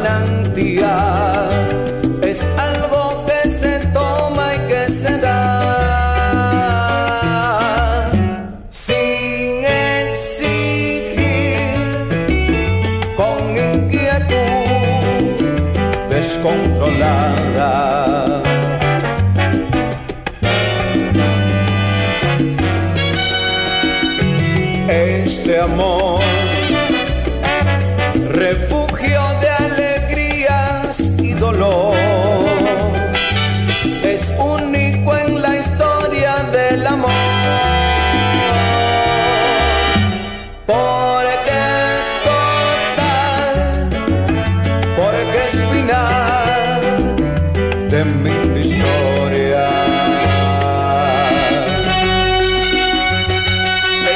manantial, es algo que se toma y que se da sin exigir, con inquietud descontrolada. Este amor, refugio de alegrías y dolor, es único en la historia del amor, porque es total, porque es final de mi historia.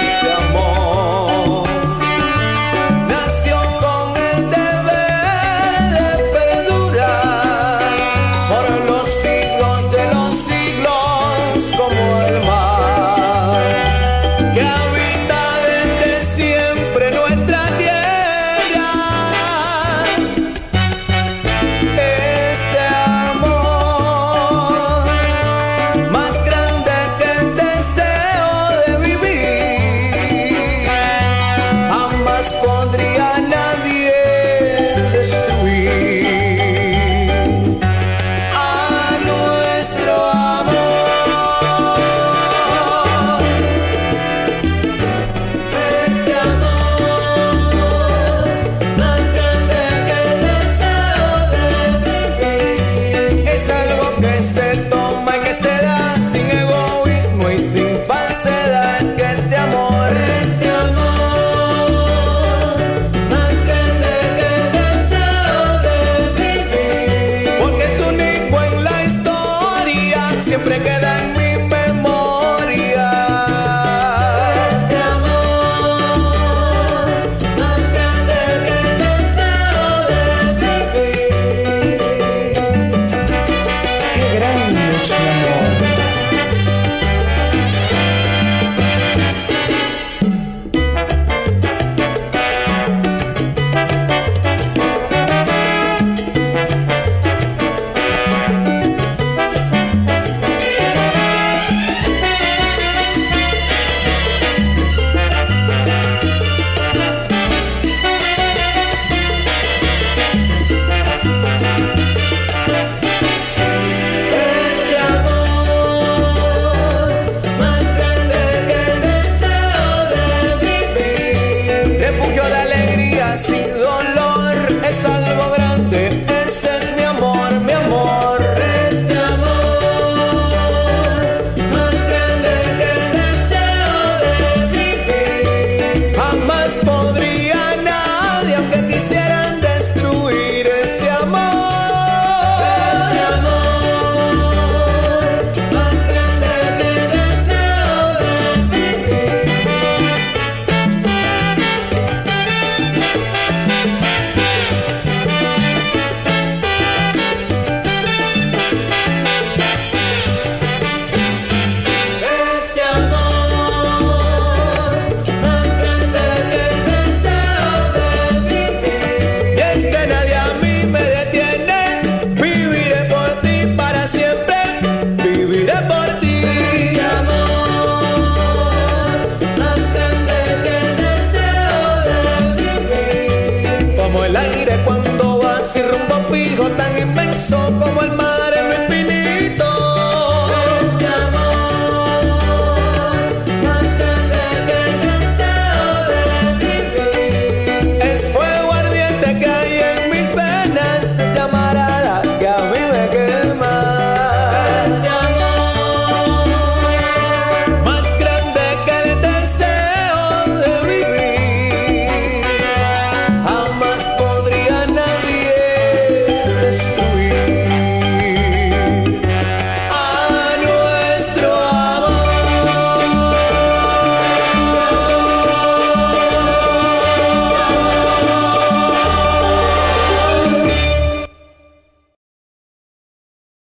Este amor nació con el deber de perdurar por los siglos de los siglos, como el mar que habita desde siempre nuestra tierra. Este amor más grande que el deseo de vivir, jamás podría nadie destruir a nuestro amor. Este amor más grande que el deseo de vivir, es algo que se toma y que se da sin egoísmo y sin falsedad. Que este amor, este amor más grande que el deseo de vivir, porque es único en la historia, siempre queda en mi memoria. Este amor más grande que el deseo de vivir. Qué grande es mi amor. Refugio de alegrías y dolor.